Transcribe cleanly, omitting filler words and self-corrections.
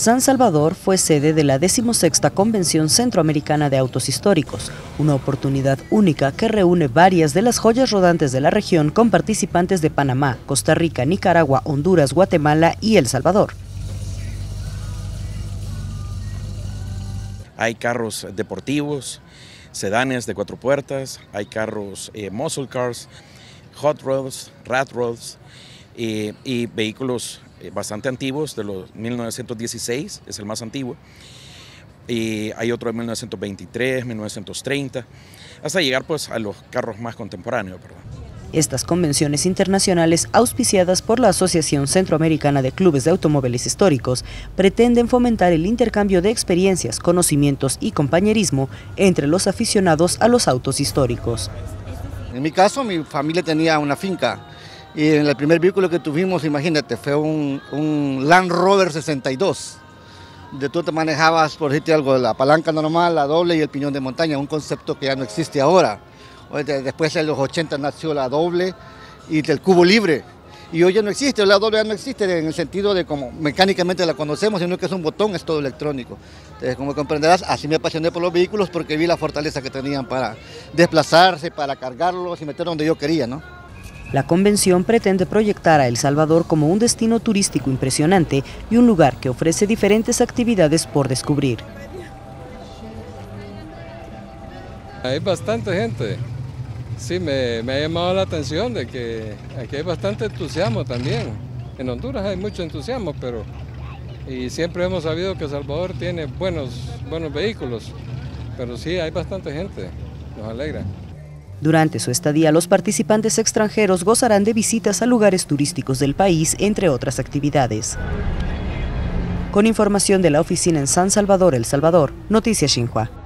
San Salvador fue sede de la XVI Convención Centroamericana de Autos Históricos, una oportunidad única que reúne varias de las joyas rodantes de la región con participantes de Panamá, Costa Rica, Nicaragua, Honduras, Guatemala y El Salvador. Hay carros deportivos, sedanes de 4 puertas, hay carros muscle cars, hot rods, rat rods y vehículos bastante antiguos, de los 1916, es el más antiguo, y hay otro de 1923, 1930, hasta llegar pues a los carros más contemporáneos, ¿verdad? Estas convenciones internacionales, auspiciadas por la Asociación Centroamericana de Clubes de Automóviles Históricos, pretenden fomentar el intercambio de experiencias, conocimientos y compañerismo entre los aficionados a los autos históricos. En mi caso, mi familia tenía una finca. Y en el primer vehículo que tuvimos, imagínate, fue un Land Rover 62. Tú te manejabas, por decirte algo, la palanca normal, la doble y el piñón de montaña, un concepto que ya no existe ahora. Después de los 80 nació la doble y el cubo libre. Y hoy ya no existe, la doble ya no existe en el sentido de como mecánicamente la conocemos, sino que es un botón, es todo electrónico. Entonces, como comprenderás, así me apasioné por los vehículos porque vi la fortaleza que tenían para desplazarse, para cargarlos y meter donde yo quería, ¿no? La convención pretende proyectar a El Salvador como un destino turístico impresionante y un lugar que ofrece diferentes actividades por descubrir. Hay bastante gente. Sí, me ha llamado la atención de que aquí hay bastante entusiasmo también. En Honduras hay mucho entusiasmo, pero y siempre hemos sabido que El Salvador tiene buenos vehículos, pero sí hay bastante gente, nos alegra. Durante su estadía, los participantes extranjeros gozarán de visitas a lugares turísticos del país, entre otras actividades. Con información de la oficina en San Salvador, El Salvador, Noticias Xinhua.